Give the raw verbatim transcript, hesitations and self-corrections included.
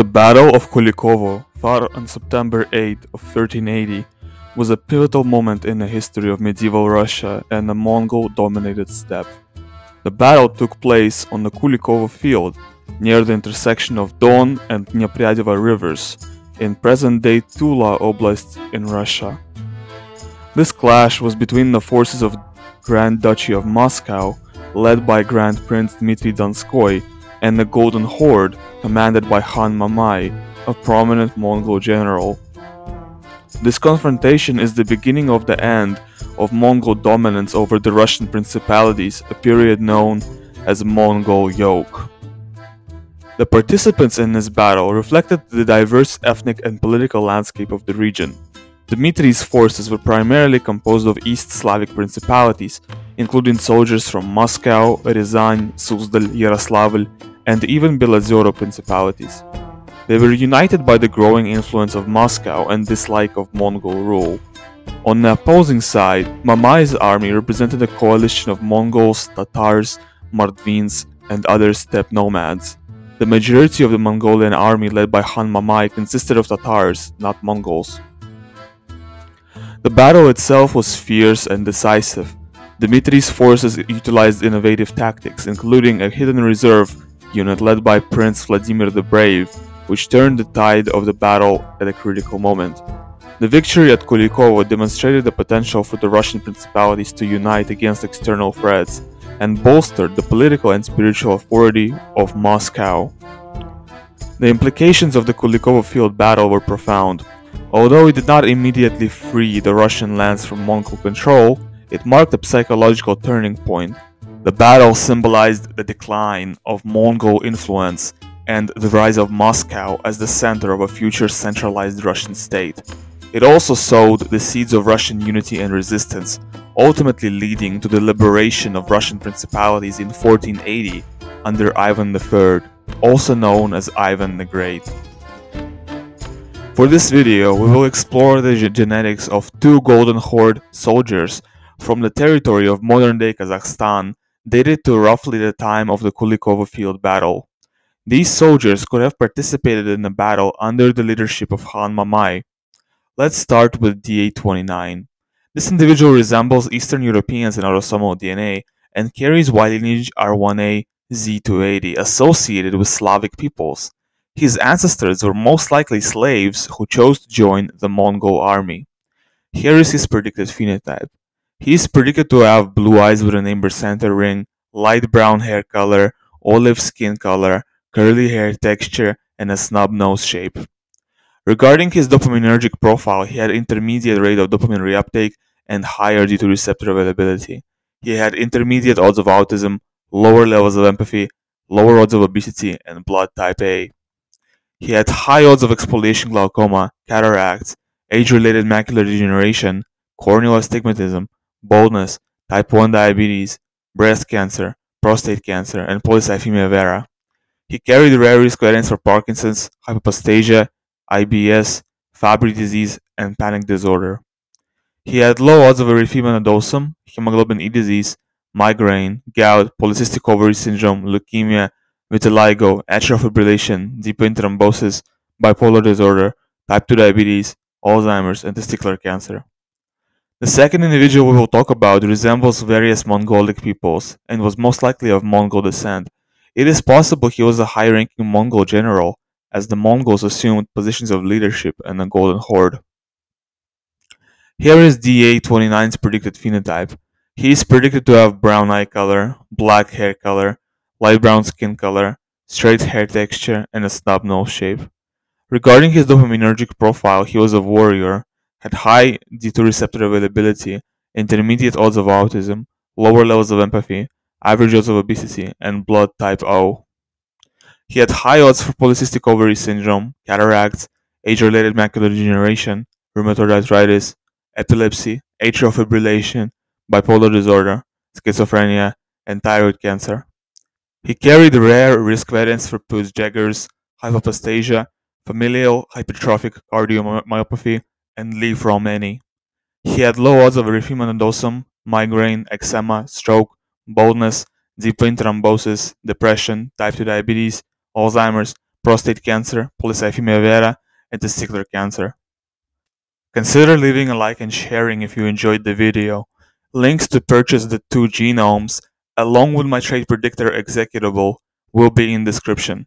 The Battle of Kulikovo, fought on September eighth of thirteen eighty, was a pivotal moment in the history of medieval Russia and the Mongol-dominated steppe. The battle took place on the Kulikovo field, near the intersection of Don and Nepryadva rivers, in present-day Tula Oblast in Russia. This clash was between the forces of Grand Duchy of Moscow, led by Grand Prince Dmitry Donskoy, and the Golden Horde, commanded by Khan Mamai, a prominent Mongol general. This confrontation is the beginning of the end of Mongol dominance over the Russian principalities, a period known as Mongol Yoke. The participants in this battle reflected the diverse ethnic and political landscape of the region. Dmitry's forces were primarily composed of East Slavic principalities, including soldiers from Moscow, Ryazan, Suzdal, Yaroslavl, and even Belozero principalities. They were united by the growing influence of Moscow and dislike of Mongol rule. On the opposing side, Mamai's army represented a coalition of Mongols, Tatars, Mordvins, and other steppe nomads. The majority of the Mongolian army led by Khan Mamai consisted of Tatars, not Mongols. The battle itself was fierce and decisive. Dmitry's forces utilized innovative tactics, including a hidden reserve unit led by Prince Vladimir the Brave, which turned the tide of the battle at a critical moment. The victory at Kulikovo demonstrated the potential for the Russian principalities to unite against external threats and bolstered the political and spiritual authority of Moscow. The implications of the Kulikovo field battle were profound. Although it did not immediately free the Russian lands from Mongol control, it marked a psychological turning point. The battle symbolized the decline of Mongol influence and the rise of Moscow as the center of a future centralized Russian state. It also sowed the seeds of Russian unity and resistance, ultimately leading to the liberation of Russian principalities in fourteen eighty under Ivan the Third, also known as Ivan the Great. For this video, we will explore the genetics of two Golden Horde soldiers from the territory of modern-day Kazakhstan, dated to roughly the time of the Kulikovo field battle. These soldiers could have participated in the battle under the leadership of Khan Mamai. Let's start with D A twenty-nine. This individual resembles Eastern Europeans in autosomal D N A and carries Y lineage R one A Z two eighty associated with Slavic peoples. His ancestors were most likely slaves who chose to join the Mongol army. Here is his predicted phenotype. He is predicted to have blue eyes with an amber center ring, light brown hair color, olive skin color, curly hair texture, and a snub nose shape. Regarding his dopaminergic profile, he had intermediate rate of dopamine reuptake and higher due to receptor availability. He had intermediate odds of autism, lower levels of empathy, lower odds of obesity, and blood type A. He had high odds of exfoliation glaucoma, cataracts, age-related macular degeneration, corneal astigmatism, baldness, type one diabetes, breast cancer, prostate cancer, and polycythemia vera. He carried rare risk variants for Parkinson's, hypophosphatasia, I B S, Fabry disease, and panic disorder. He had low odds of erythema nodosum, hemoglobin E disease, migraine, gout, polycystic ovary syndrome, leukemia, vitiligo, atrial fibrillation, deep vein thrombosis, bipolar disorder, type two diabetes, Alzheimer's, and testicular cancer. The second individual we will talk about resembles various Mongolic peoples and was most likely of Mongol descent. It is possible he was a high-ranking Mongol general, as the Mongols assumed positions of leadership in the Golden Horde. Here is D A twenty-nine's predicted phenotype. He is predicted to have brown eye color, black hair color, light brown skin color, straight hair texture, and a snub nose shape. Regarding his dopaminergic profile, he was a warrior, had high D two receptor availability, intermediate odds of autism, lower levels of empathy, average odds of obesity, and blood type O. He had high odds for polycystic ovary syndrome, cataracts, age-related macular degeneration, rheumatoid arthritis, epilepsy, atrial fibrillation, bipolar disorder, schizophrenia, and thyroid cancer. He carried rare risk variants for Peutz-Jeghers, hypophosphatasia, familial hypertrophic cardiomyopathy, and Lee Romani. He had low odds of erythema nodosum, migraine, eczema, stroke, baldness, deep vein thrombosis, depression, type two diabetes, Alzheimer's, prostate cancer, polycythemia vera, and testicular cancer. Consider leaving a like and sharing if you enjoyed the video. Links to purchase the two genomes, along with my trait predictor executable, will be in description.